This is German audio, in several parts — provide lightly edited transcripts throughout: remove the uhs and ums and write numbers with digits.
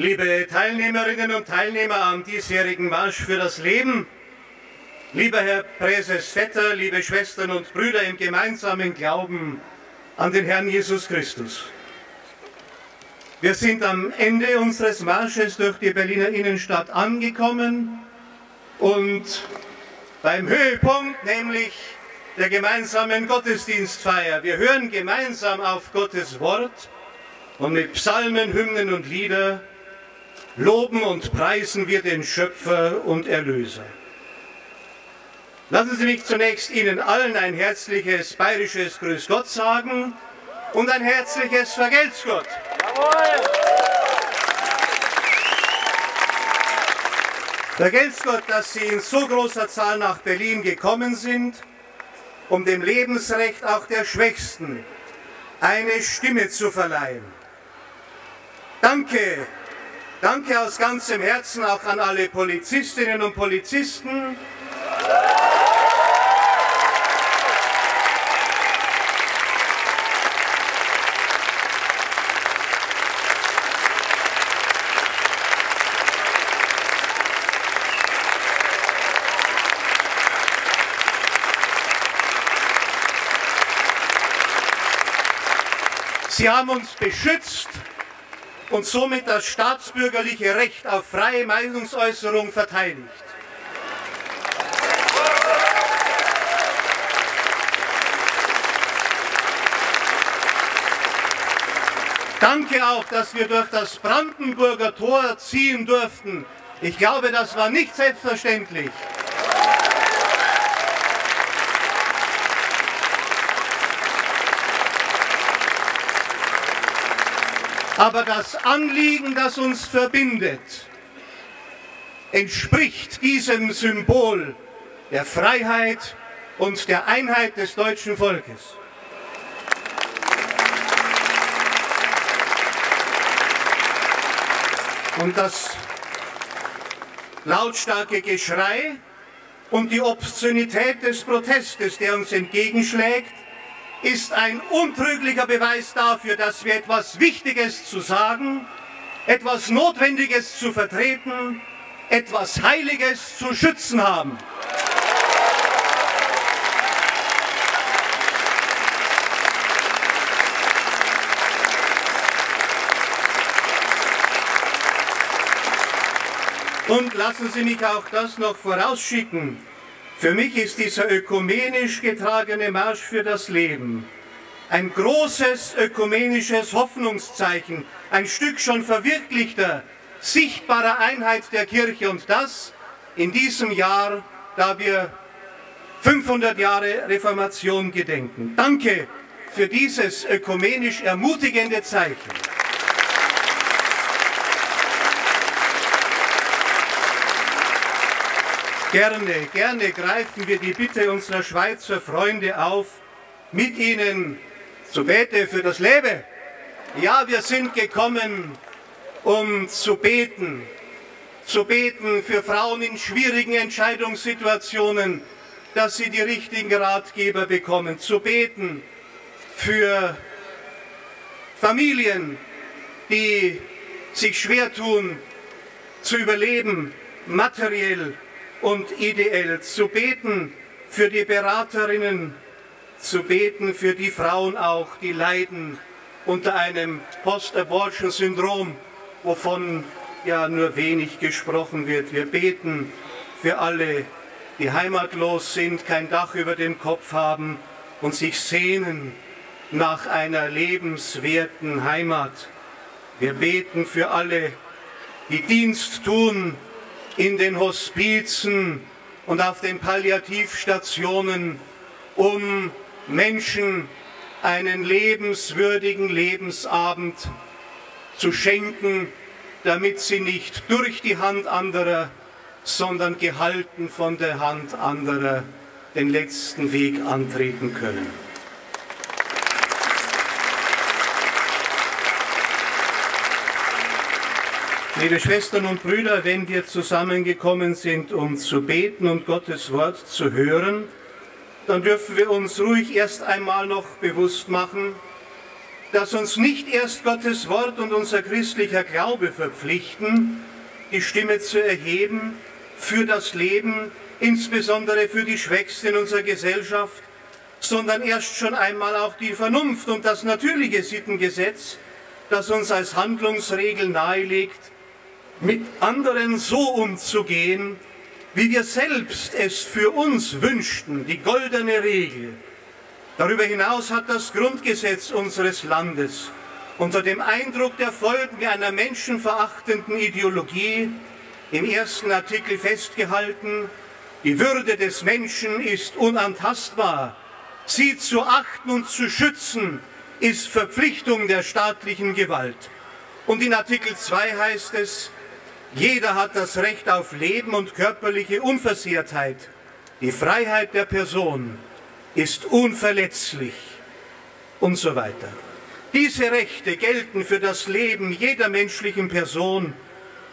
Liebe Teilnehmerinnen und Teilnehmer am diesjährigen Marsch für das Leben, lieber Herr Präses Vetter, liebe Schwestern und Brüder im gemeinsamen Glauben an den Herrn Jesus Christus. Wir sind am Ende unseres Marsches durch die Berliner Innenstadt angekommen und beim Höhepunkt, nämlich der gemeinsamen Gottesdienstfeier. Wir hören gemeinsam auf Gottes Wort und mit Psalmen, Hymnen und Lieder loben und preisen wir den Schöpfer und Erlöser. Lassen Sie mich zunächst Ihnen allen ein herzliches bayerisches Grüß Gott sagen und ein herzliches Vergelt's Gott. Jawohl! Vergelt's Gott, dass Sie in so großer Zahl nach Berlin gekommen sind, um dem Lebensrecht auch der Schwächsten eine Stimme zu verleihen. Danke, danke aus ganzem Herzen auch an alle Polizistinnen und Polizisten, Sie haben uns beschützt und somit das staatsbürgerliche Recht auf freie Meinungsäußerung verteidigt. Danke auch, dass wir durch das Brandenburger Tor ziehen durften. Ich glaube, das war nicht selbstverständlich. Aber das Anliegen, das uns verbindet, entspricht diesem Symbol der Freiheit und der Einheit des deutschen Volkes. Und das lautstarke Geschrei und die Obszönität des Protestes, der uns entgegenschlägt, ist ein untrüglicher Beweis dafür, dass wir etwas Wichtiges zu sagen, etwas Notwendiges zu vertreten, etwas Heiliges zu schützen haben. Und lassen Sie mich auch das noch vorausschicken. Für mich ist dieser ökumenisch getragene Marsch für das Leben ein großes ökumenisches Hoffnungszeichen, ein Stück schon verwirklichter, sichtbarer Einheit der Kirche und das in diesem Jahr, da wir 500 Jahre Reformation gedenken. Danke für dieses ökumenisch ermutigende Zeichen. Gerne, gerne greifen wir die Bitte unserer Schweizer Freunde auf, mit ihnen zu beten für das Leben. Ja, wir sind gekommen, um zu beten für Frauen in schwierigen Entscheidungssituationen, dass sie die richtigen Ratgeber bekommen, zu beten für Familien, die sich schwer tun, zu überleben, materiell und ideell, zu beten für die Beraterinnen, zu beten für die Frauen auch, die leiden unter einem Post-Abortion-Syndrom, wovon ja nur wenig gesprochen wird. Wir beten für alle, die heimatlos sind, kein Dach über dem Kopf haben und sich sehnen nach einer lebenswerten Heimat. Wir beten für alle, die Dienst tun in den Hospizen und auf den Palliativstationen, um Menschen einen lebenswürdigen Lebensabend zu schenken, damit sie nicht durch die Hand anderer, sondern gehalten von der Hand anderer den letzten Weg antreten können. Liebe Schwestern und Brüder, wenn wir zusammengekommen sind, um zu beten und Gottes Wort zu hören, dann dürfen wir uns ruhig erst einmal noch bewusst machen, dass uns nicht erst Gottes Wort und unser christlicher Glaube verpflichten, die Stimme zu erheben für das Leben, insbesondere für die Schwächsten in unserer Gesellschaft, sondern erst schon einmal auch die Vernunft und das natürliche Sittengesetz, das uns als Handlungsregel nahelegt, mit anderen so umzugehen, wie wir selbst es für uns wünschten, die goldene Regel. Darüber hinaus hat das Grundgesetz unseres Landes unter dem Eindruck der Folgen einer menschenverachtenden Ideologie im ersten Artikel festgehalten, die Würde des Menschen ist unantastbar, sie zu achten und zu schützen ist Verpflichtung der staatlichen Gewalt. Und in Artikel 2 heißt es, jeder hat das Recht auf Leben und körperliche Unversehrtheit. Die Freiheit der Person ist unverletzlich und so weiter. Diese Rechte gelten für das Leben jeder menschlichen Person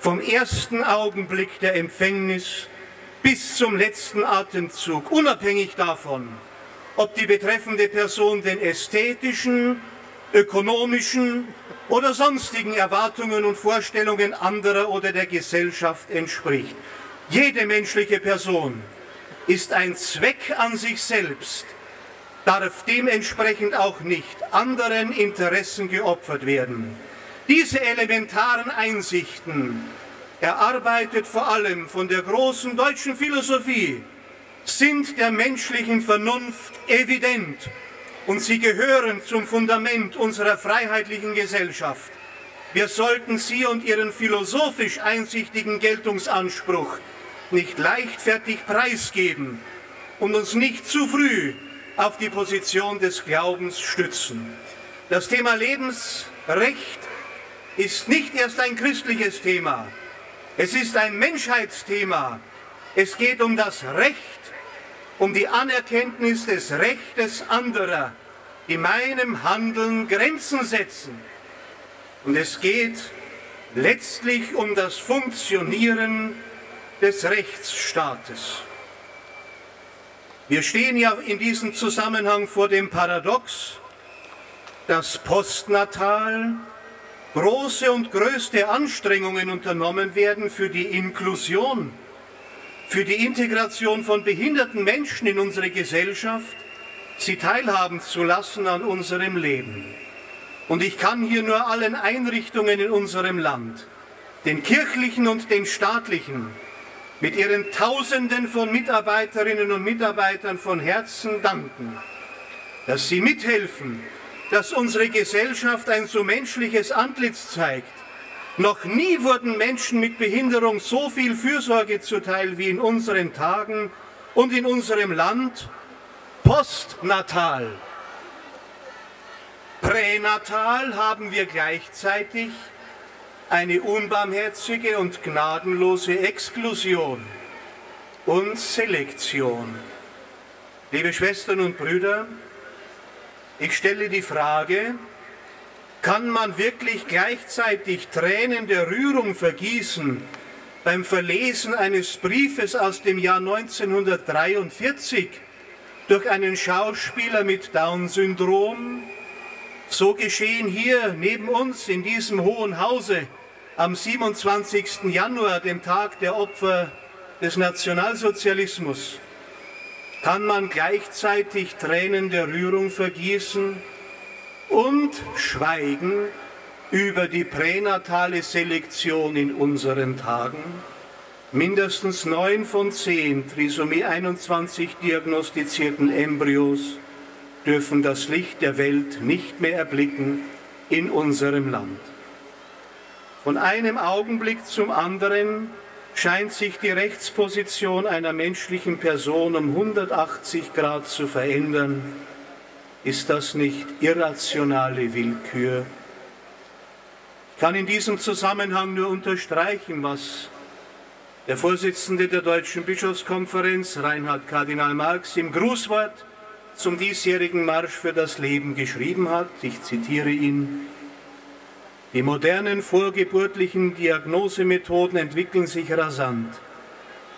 vom ersten Augenblick der Empfängnis bis zum letzten Atemzug, unabhängig davon, ob die betreffende Person den ästhetischen, ökonomischen oder sonstigen Erwartungen und Vorstellungen anderer oder der Gesellschaft entspricht. Jede menschliche Person ist ein Zweck an sich selbst, darf dementsprechend auch nicht anderen Interessen geopfert werden. Diese elementaren Einsichten, erarbeitet vor allem von der großen deutschen Philosophie, sind der menschlichen Vernunft evident und sie gehören zum Fundament unserer freiheitlichen Gesellschaft. Wir sollten sie und ihren philosophisch einsichtigen Geltungsanspruch nicht leichtfertig preisgeben und uns nicht zu früh auf die Position des Glaubens stützen. Das Thema Lebensrecht ist nicht erst ein christliches Thema. Es ist ein Menschheitsthema. Es geht um das Recht, um die Anerkenntnis des Rechtes anderer, die meinem Handeln Grenzen setzen. Und es geht letztlich um das Funktionieren des Rechtsstaates. Wir stehen ja in diesem Zusammenhang vor dem Paradox, dass postnatal große und größte Anstrengungen unternommen werden für die Inklusion, für die Integration von behinderten Menschen in unsere Gesellschaft, sie teilhaben zu lassen an unserem Leben. Und ich kann hier nur allen Einrichtungen in unserem Land, den kirchlichen und den staatlichen, mit ihren Tausenden von Mitarbeiterinnen und Mitarbeitern von Herzen danken, dass sie mithelfen, dass unsere Gesellschaft ein so menschliches Antlitz zeigt. Noch nie wurden Menschen mit Behinderung so viel Fürsorge zuteil wie in unseren Tagen und in unserem Land postnatal. Pränatal haben wir gleichzeitig eine unbarmherzige und gnadenlose Exklusion und Selektion. Liebe Schwestern und Brüder, ich stelle die Frage, kann man wirklich gleichzeitig Tränen der Rührung vergießen beim Verlesen eines Briefes aus dem Jahr 1943 durch einen Schauspieler mit Down-Syndrom? So geschehen hier neben uns in diesem Hohen Hause am 27. Januar, dem Tag der Opfer des Nationalsozialismus. Kann man gleichzeitig Tränen der Rührung vergießen und schweigen über die pränatale Selektion in unseren Tagen? Mindestens 9 von 10 Trisomie 21 diagnostizierten Embryos dürfen das Licht der Welt nicht mehr erblicken in unserem Land. Von einem Augenblick zum anderen scheint sich die Rechtsposition einer menschlichen Person um 180 Grad zu verändern. Ist das nicht irrationale Willkür? Ich kann in diesem Zusammenhang nur unterstreichen, was der Vorsitzende der Deutschen Bischofskonferenz, Reinhard Kardinal Marx, im Grußwort zum diesjährigen Marsch für das Leben geschrieben hat. Ich zitiere ihn. Die modernen vorgeburtlichen Diagnosemethoden entwickeln sich rasant.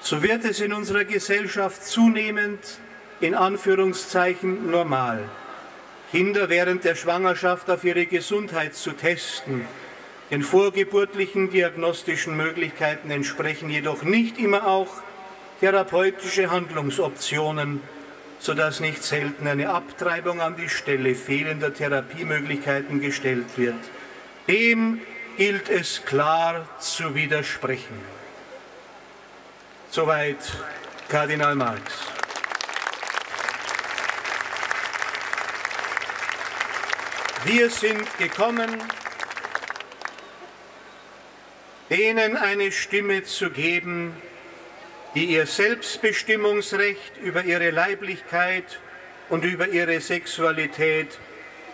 So wird es in unserer Gesellschaft zunehmend, in Anführungszeichen, normal. Kinder während der Schwangerschaft auf ihre Gesundheit zu testen. Den vorgeburtlichen diagnostischen Möglichkeiten entsprechen jedoch nicht immer auch therapeutische Handlungsoptionen, sodass nicht selten eine Abtreibung an die Stelle fehlender Therapiemöglichkeiten gestellt wird. Dem gilt es klar zu widersprechen. Soweit Kardinal Marx. Wir sind gekommen, denen eine Stimme zu geben, die ihr Selbstbestimmungsrecht über ihre Leiblichkeit und über ihre Sexualität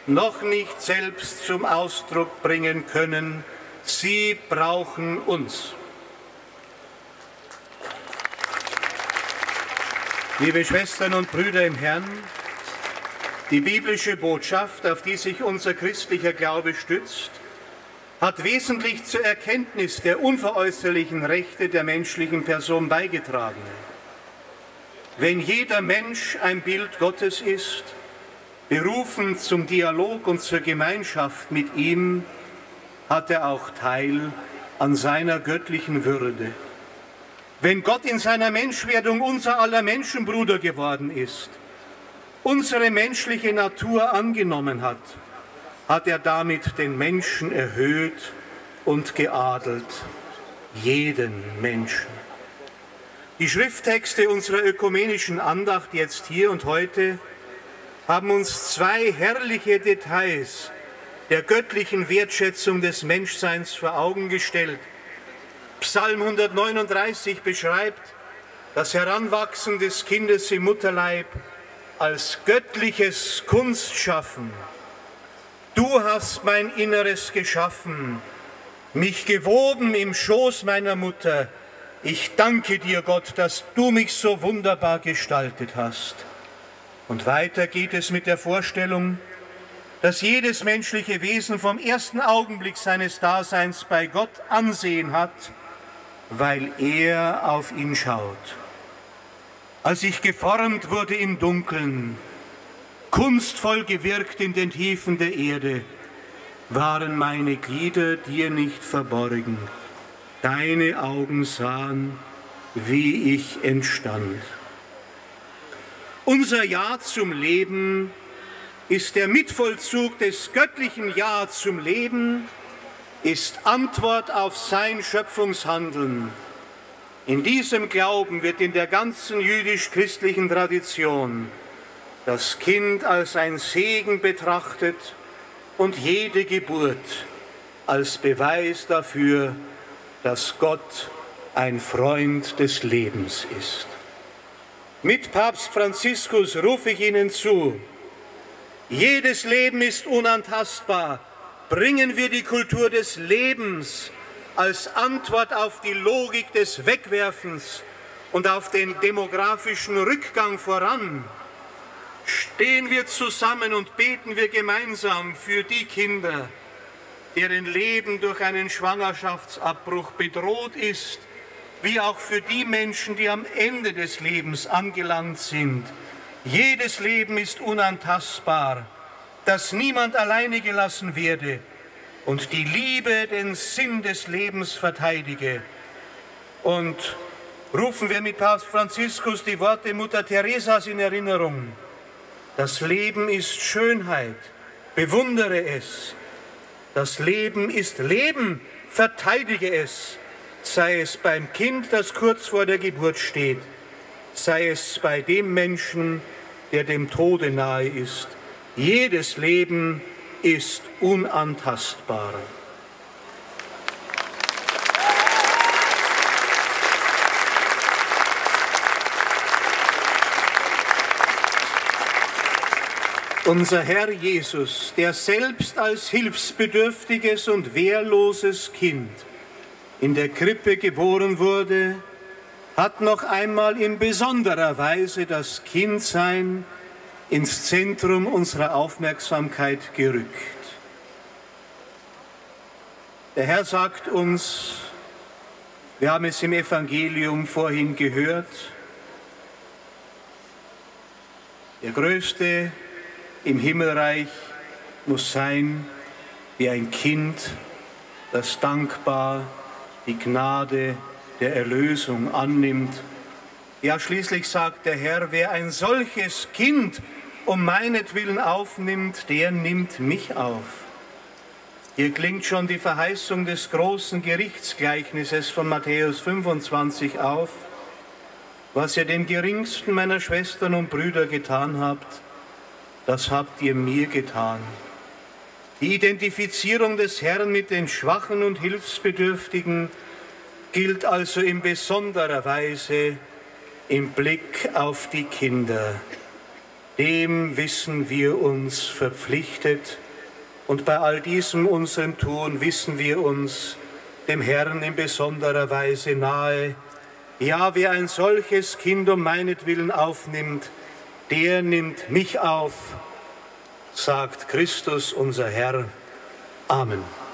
noch nicht selbst zum Ausdruck bringen können. Sie brauchen uns. Liebe Schwestern und Brüder im Herrn, die biblische Botschaft, auf die sich unser christlicher Glaube stützt, hat wesentlich zur Erkenntnis der unveräußerlichen Rechte der menschlichen Person beigetragen. Wenn jeder Mensch ein Bild Gottes ist, berufen zum Dialog und zur Gemeinschaft mit ihm, hat er auch Teil an seiner göttlichen Würde. Wenn Gott in seiner Menschwerdung unser aller Menschenbruder geworden ist, unsere menschliche Natur angenommen hat, hat er damit den Menschen erhöht und geadelt, jeden Menschen. Die Schrifttexte unserer ökumenischen Andacht jetzt hier und heute haben uns zwei herrliche Details der göttlichen Wertschätzung des Menschseins vor Augen gestellt. Psalm 139 beschreibt das Heranwachsen des Kindes im Mutterleib als göttliches Kunstschaffen. Du hast mein Inneres geschaffen, mich gewoben im Schoß meiner Mutter. Ich danke dir, Gott, dass du mich so wunderbar gestaltet hast. Und weiter geht es mit der Vorstellung, dass jedes menschliche Wesen vom ersten Augenblick seines Daseins bei Gott Ansehen hat, weil er auf ihn schaut. Als ich geformt wurde im Dunkeln, kunstvoll gewirkt in den Tiefen der Erde, waren meine Glieder dir nicht verborgen. Deine Augen sahen, wie ich entstand. Unser Ja zum Leben ist der Mitvollzug des göttlichen Ja zum Leben, ist Antwort auf sein Schöpfungshandeln. In diesem Glauben wird in der ganzen jüdisch-christlichen Tradition das Kind als ein Segen betrachtet und jede Geburt als Beweis dafür, dass Gott ein Freund des Lebens ist. Mit Papst Franziskus rufe ich Ihnen zu: Jedes Leben ist unantastbar. Bringen wir die Kultur des Lebens als Antwort auf die Logik des Wegwerfens und auf den demografischen Rückgang voran. Stehen wir zusammen und beten wir gemeinsam für die Kinder, deren Leben durch einen Schwangerschaftsabbruch bedroht ist, wie auch für die Menschen, die am Ende des Lebens angelangt sind. Jedes Leben ist unantastbar, dass niemand alleine gelassen werde und die Liebe den Sinn des Lebens verteidige. Und rufen wir mit Papst Franziskus die Worte Mutter Teresas in Erinnerung: Das Leben ist Schönheit, bewundere es. Das Leben ist Leben, verteidige es. Sei es beim Kind, das kurz vor der Geburt steht, sei es bei dem Menschen, der dem Tode nahe ist. Jedes Leben ist unantastbar. Unser Herr Jesus, der selbst als hilfsbedürftiges und wehrloses Kind in der Krippe geboren wurde, hat noch einmal in besonderer Weise das Kindsein ins Zentrum unserer Aufmerksamkeit gerückt. Der Herr sagt uns, wir haben es im Evangelium vorhin gehört, der größte im Himmelreich muss sein wie ein Kind, das dankbar die Gnade der Erlösung annimmt. Ja, schließlich sagt der Herr, wer ein solches Kind um meinetwillen aufnimmt, der nimmt mich auf. Hier klingt schon die Verheißung des großen Gerichtsgleichnisses von Matthäus 25 auf. Was ihr dem geringsten meiner Schwestern und Brüder getan habt, das habt ihr mir getan. Die Identifizierung des Herrn mit den Schwachen und Hilfsbedürftigen gilt also in besonderer Weise im Blick auf die Kinder. Dem wissen wir uns verpflichtet. Und bei all diesem unserem Tun wissen wir uns dem Herrn in besonderer Weise nahe. Ja, wer ein solches Kind um meinetwillen aufnimmt, der nimmt mich auf, sagt Christus, unser Herr. Amen.